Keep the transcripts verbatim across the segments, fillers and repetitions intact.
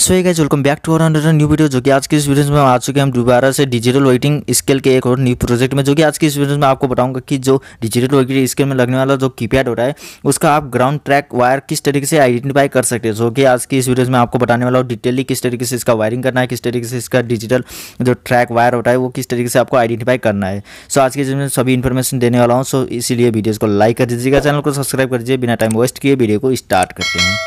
So guys welcome back to our new video, जो कि आज की इस वीडियो में हम आ चुके हैं हम दोबारा से डिजिटल वेटिंग स्केल के एक और न्यू प्रोजेक्ट में, जो कि आज की इस वीडियो में आपको बताऊंगा कि जो डिजिटल वेटिंग स्केल में लगने वाला जो कीपैड हो रहा है उसका आप ग्राउंड ट्रैक वायर किस तरीके से आइडेंटिफाई कर सकते हैं। जो कि आज की इस वीडियो में आपको बताने वाला हूँ डिटेली किस तरीके से इसका वायरिंग करना है, किस तरीके से इसका डिजिटल जो ट्रैक वायर होता है वो किस तरीके से आपको आइडेंटिफाई करना है। सो आज की वीडियो में सभी इन्फॉर्मेशन देने वाला हूँ, सो इसीलिए वीडियोज़ को लाइक कर दीजिएगा, चैनल को सब्सक्राइब कर दीजिए। बिना टाइम वेस्ट किए वीडियो को स्टार्ट करते हैं।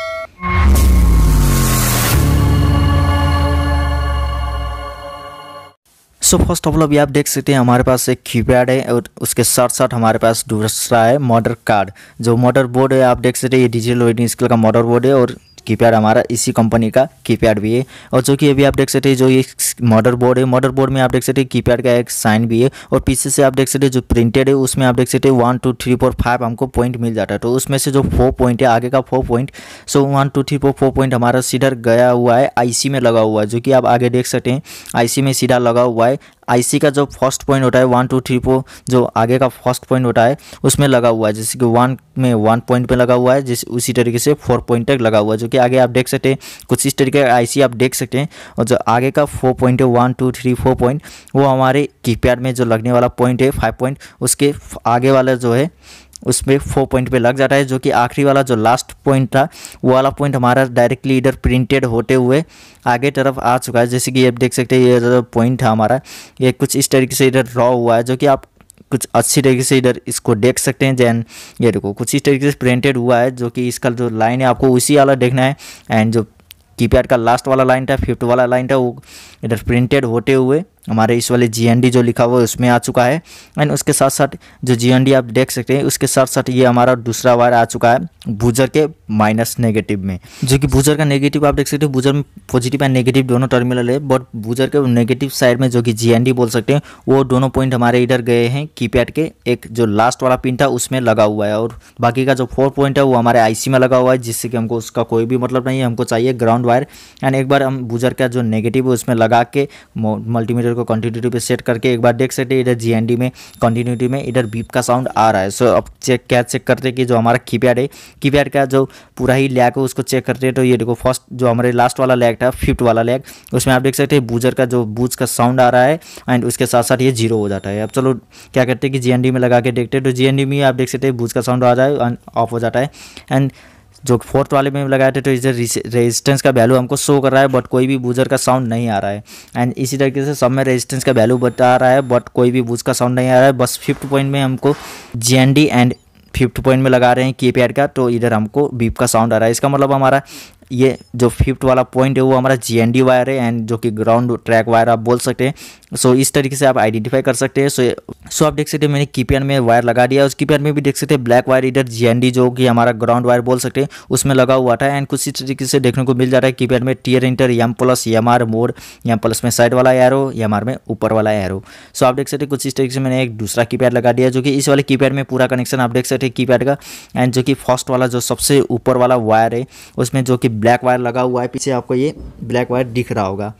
सो फर्स्ट ऑफ ऑल अभी आप देख सकते हैं हमारे पास एक कीपैड है और उसके साथ साथ हमारे पास दूसरा है मदर कार्ड। जो मदर बोर्ड है आप देख सकते हैं ये डिजिटल वेटिंग स्केल का मदर बोर्ड है और कीपैड हमारा इसी कंपनी का कीपैड भी है। और जो कि अभी आप देख सकते हैं जो ये मदर बोर्ड है, मदर बोर्ड में आप देख सकते हैं कीपैड का एक साइन भी है और पीछे से आप देख सकते हैं जो प्रिंटेड है उसमें आप देख सकते हैं one two three four five हमको पॉइंट मिल जाता है। तो उसमें से जो फोर पॉइंट है आगे का four point, so one two three four four point हमारा सीधा गया हुआ है आई सी में लगा हुआ है, जो कि आप आगे देख सकते हैं आई सी में सीधा लगा हुआ है। आईसी का जो फर्स्ट पॉइंट होता है वन टू थ्री फोर जो आगे का फर्स्ट पॉइंट होता है उसमें लगा हुआ है, जैसे कि वन में वन पॉइंट पे लगा हुआ है, जिस उसी तरीके से फोर पॉइंट तक लगा हुआ है। जो कि आगे आप देख सकते हैं कुछ इस तरीके का आईसी आप देख सकते हैं। और जो आगे का फोर पॉइंट है one two three four point वो हमारे कीपैड में जो लगने वाला पॉइंट है फाइव पॉइंट उसके आगे वाला जो है उसमें फोर पॉइंट पे लग जाता है। जो कि आखिरी वाला जो लास्ट पॉइंट था वो वाला पॉइंट हमारा डायरेक्टली इधर प्रिंटेड होते हुए आगे तरफ आ चुका है, जैसे कि आप देख सकते हैं ये जो पॉइंट था हमारा ये कुछ इस तरीके से इधर ड्रॉ हुआ है, जो कि आप कुछ अच्छी तरीके से इधर इसको देख सकते हैं। दैन ये देखो कुछ इस तरीके से प्रिंटेड हुआ है, जो कि इसका जो लाइन है आपको उसी वाला देखना है। एंड जो कीपैड का लास्ट वाला लाइन था फिफ्थ वाला लाइन था वो इधर प्रिंटेड होते हुए हमारे इस वाले जीएनडी जो लिखा हुआ है उसमें आ चुका है। एंड उसके साथ साथ जो जीएनडी आप देख सकते हैं उसके साथ साथ ये हमारा दूसरा वायर आ चुका है बूजर के माइनस नेगेटिव में, जो कि बूजर का नेगेटिव आप देख सकते हैं बूजर में पॉजिटिव एंड नेगेटिव दोनों टर्मिनल है, बट बूजर के नेगेटिव साइड में जो कि जीएनडी बोल सकते हैं वो दोनों पॉइंट हमारे इधर गए हैं कीपैड के एक जो लास्ट वाला पिन था उसमें लगा हुआ है। और बाकी का जो फोर पॉइंट है वो हमारे आईसी में लगा हुआ है, जिससे कि हमको उसका कोई भी मतलब नहीं है, हमको चाहिए ग्राउंड वायर। एंड एक बार हम बूजर का जो नेगेटिव है उसमें लगा के मल्टीमीटर को कंटिन्यूटी पे सेट करके एक बार देख सकते हैं इधर जीएनडी में कंटिन्यूटी में इधर बीप का साउंड आ रहा है। सो so, अब चेक क्या चेक करते हैं कि जो हमारा कीपैड है कीपैड का जो पूरा ही लैग है उसको चेक करते हैं। तो ये देखो फर्स्ट जो हमारे लास्ट वाला लैग था फिफ्थ वाला लैग उसमें आप देख सकते हैं बूजर का जो बूज का साउंड आ रहा है एंड उसके साथ साथ ये जीरो हो जाता है। अब चलो क्या करते हैं कि जीएनडी में लगा के देखते हैं, तो जीएनडी में आप देख सकते हैं बूज का साउंड आ रहा है एंड ऑफ हो जाता है। एंड जो फोर्थ वाले में लगाए थे तो इधर रेजिस्टेंस का वैल्यू हमको शो कर रहा है बट कोई भी बूजर का साउंड नहीं आ रहा है। एंड इसी तरीके से सब में रेजिस्टेंस का वैल्यू बता रहा है बट कोई भी बूज का साउंड नहीं आ रहा है। बस फिफ्थ पॉइंट में हमको जीएनडी एंड फिफ्थ पॉइंट में लगा रहे हैं कीपैड का तो इधर हमको बीप का साउंड आ रहा है। इसका मतलब हमारा ये जो फिफ्थ वाला पॉइंट है वो हमारा जीएनडी वायर है एंड जो कि ग्राउंड ट्रैक वायर आप बोल सकते हैं। सो इस तरीके से आप आइडेंटिफाई कर सकते हैं। सो सो आप देख सकते हैं मैंने कीपैड में वायर लगा दिया, उस कीपैड में भी देख सकते हैं ब्लैक वायर इधर जीएनडी जो कि हमारा ग्राउंड वायर बोल सकते हैं उसमें लगा हुआ था। एंड कुछ इस तरीके से देखने को मिल जा रहा है कीपैड में tare enter M plus M R more, M plus में साइड वाला एरो, एम आर में ऊपर वाला एरो। सो आप देख सकते हैं कुछ इस तरीके से मैंने एक दूसरा कीपैड लगा दिया, जो कि इस वाले कीपैड में पूरा कनेक्शन आप देख सकते हैं कीपैड का। एंड जो कि फर्स्ट वाला जो सबसे ऊपर वाला वायर है उसमें जो कि ब्लैक वायर लगा हुआ है, पीछे आपको ये ब्लैक वायर दिख रहा होगा।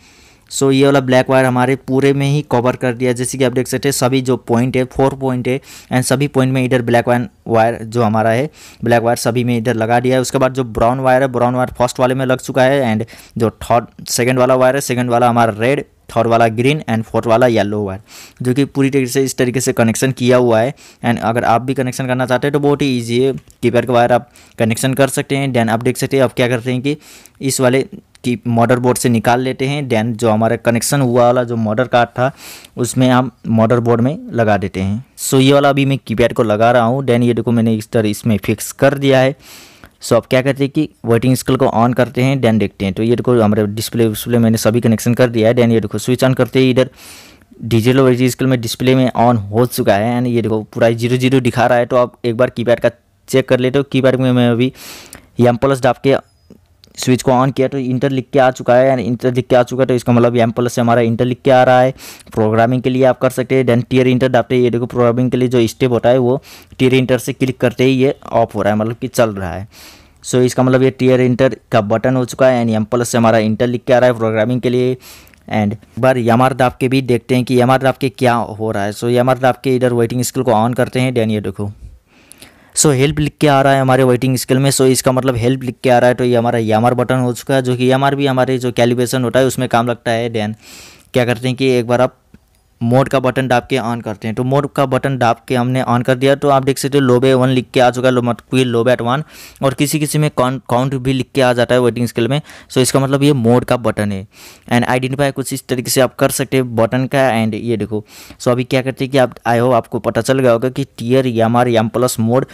सो so, ये वाला ब्लैक वायर हमारे पूरे में ही कवर कर दिया, जैसे कि आप देख सकते हैं सभी जो पॉइंट है फोर पॉइंट है एंड सभी पॉइंट में इधर ब्लैक वायर वायर जो हमारा है ब्लैक वायर सभी में इधर लगा दिया है। उसके बाद जो ब्राउन वायर है ब्राउन वायर फर्स्ट वाले में लग चुका है एंड जो थर्ड सेकेंड वाला वायर है सेकेंड वाला हमारा रेड, थर्ड वाला ग्रीन एंड फोर्थ वाला येलो वायर, जो कि पूरी तरीके से इस तरीके से कनेक्शन किया हुआ है। एंड अगर आप भी कनेक्शन करना चाहते हैं तो बहुत ही ईजी है, कीपैड का वायर आप कनेक्शन कर सकते हैं। दैन आप देख सकते हैं आप क्या करते हैं कि इस वाले की मदरबोर्ड से निकाल लेते हैं, दैन जो हमारा कनेक्शन हुआ वाला जो मदर कार्ड था उसमें हम मदरबोर्ड में लगा देते हैं। सो ये वाला अभी मैं कीपैड को लगा रहा हूँ, दैन ये देखो मैंने इस तरह इसमें फिक्स कर दिया है। सो so, आप क्या करते हैं कि वेटिंग स्केल को ऑन करते हैं, देन देखते हैं। तो ये देखो हमारे डिस्प्ले डिस्प्ले मैंने सभी कनेक्शन कर दिया है। देन ये देखो स्विच ऑन करते ही इधर डिजिटल वेटिंग स्केल में डिस्प्ले में ऑन हो चुका है एंड ये देखो पूरा जीरो जीरो दिखा रहा है। तो आप एक बार कीपैड का चेक कर लेते हो, कीपैड में मैं अभी एम प्लस डाप के स्विच को ऑन किया तो इंटर लिख के आ चुका है एंड इंटर लिख के आ चुका है, तो इसका मतलब एम प्लस से हमारा इंटर लिख के आ रहा है। प्रोग्रामिंग के लिए आप कर सकते हैं, देन टीयर इंटर डालते हैं, ये देखो प्रोग्रामिंग के लिए जो स्टेप होता है वो टीयर इंटर से क्लिक करते ही ये ऑफ हो रहा है, मतलब कि चल रहा है। सो इसका मतलब ये टीयर इंटर का बटन हो चुका है एंड एम प्लस से हमारा इंटर लिख के आ रहा है प्रोग्रामिंग के लिए। एंड बार एम आर दाब के भी देखते हैं कि एम आर दाब के क्या हो रहा है। सो एम आर दाब के इधर वेटिंग स्केल को ऑन करते हैं, देन ये देखो सो हेल्प लिख के आ रहा है हमारे वेटिंग स्केल में। सो इसका मतलब हेल्प लिख के आ रहा है, तो ये हमारा यामर बटन हो चुका है, जो कि यामर भी हमारे जो कैलिब्रेशन होता है उसमें काम लगता है। देन क्या करते हैं कि एक बार आप मोड का बटन दाब के ऑन करते हैं, तो मोड का बटन दाब के हमने ऑन कर दिया, तो आप देख सकते हो लोबे वन लिख के आ चुका है, मतलब लोबे एट वन, और किसी किसी में काउंट भी लिख के आ जाता है वेटिंग स्केल में। सो इसका मतलब ये मोड का बटन है। एंड आइडेंटिफाई कुछ इस तरीके से आप कर सकते हैं बटन का। एंड ये देखो, सो अभी क्या करते हैं कि आप आई हो आपको पता चल गया होगा कि टीयर यामर याम प्लस मोड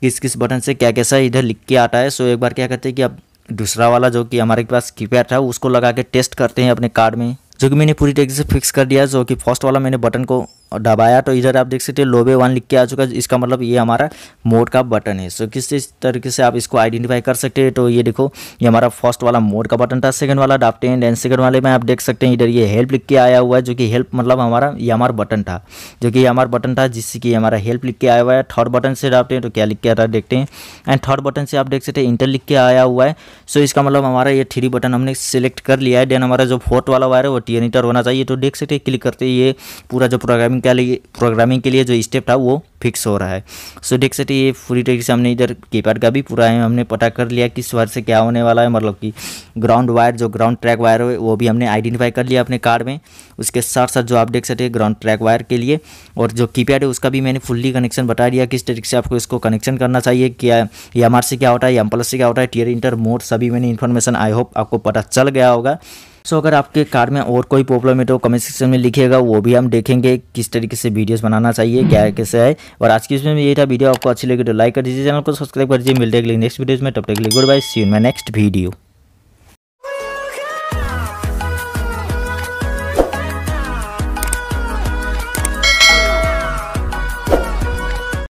किस किस बटन से क्या कैसा इधर लिख के आता है। सो एक बार क्या करते हैं कि आप दूसरा वाला जो कि हमारे पास कीपैड था उसको लगा के टेस्ट करते हैं अपने कार्ड में, जो कि मैंने पूरी तरीके से फिक्स कर दिया। जो कि फर्स्ट वाला मैंने बटन को दबाया, तो इधर आप देख सकते हैं लोबे वन लिख के आ चुका है, इसका मतलब ये हमारा मोड का बटन है। सो so, किस इस तरीके से आप इसको आइडेंटिफाई कर सकते हैं। तो ये देखो, ये हमारा फर्स्ट वाला मोड का बटन था। सेकंड वाला दाबते हैं, एंड सेकंड वाले में आप देख सकते हैं इधर ये हेल्प लिख के आया हुआ है, जो कि हेल्प मतलब हमारा ये हमारा बटन था, जो कि हमारा बटन था जिससे कि हमारा हेल्प लिख के आया हुआ है। थर्ड बटन से दाबते हैं तो क्या लिख के आता है देखते हैं। एंड थर्ड बटन से आप देख सकते हैं इंटर लिख के आया हुआ है। सो इसका मतलब हमारा ये थ्री बटन हमने सेलेक्ट कर लिया है। देन हमारा जो फोर्थ वाला वायर है वो टीएनिटर होना चाहिए, तो देख सकते हैं क्लिक करते ही ये पूरा जो प्रोग्रामिंग के लिए प्रोग्रामिंग के लिए जो स्टेप था वो फिक्स हो रहा है। सो so, देख सकते ये पूरी तरीके से हमने इधर कीपैड का भी पूरा है हमने पता कर लिया किस वायर से क्या होने वाला है, मतलब कि ग्राउंड वायर जो ग्राउंड ट्रैक वायर है वो भी हमने आइडेंटिफाई कर लिया अपने कार्ड में। उसके साथ साथ जो आप देख सकते ग्राउंड ट्रैक वायर के लिए और जो कीपैड है उसका भी मैंने फुल्ली कनेक्शन बता दिया किस तरीके से आपको इसको कनेक्शन करना चाहिए, क्या यामर से क्या होता है, याम प्लस से क्या होता है, टीयर इंटर मोड, सभी मैंने इन्फॉर्मेशन आई होप आपको पता चल गया होगा। सो so, अगर आपके कार्ड में और कोई प्रॉब्लम है तो कमेंट सेक्शन में लिखिएगा, वो भी हम देखेंगे किस तरीके से वीडियोस बनाना चाहिए, क्या कैसे है। और आज की इसमें यही था, वीडियो आपको अच्छी लगी तो लाइक कर दीजिए, चैनल को सब्सक्राइब कर दीजिए। मिलते हैं अगले नेक्स्ट वीडियोस में, तब तक के लिए good bye, see you in my next video.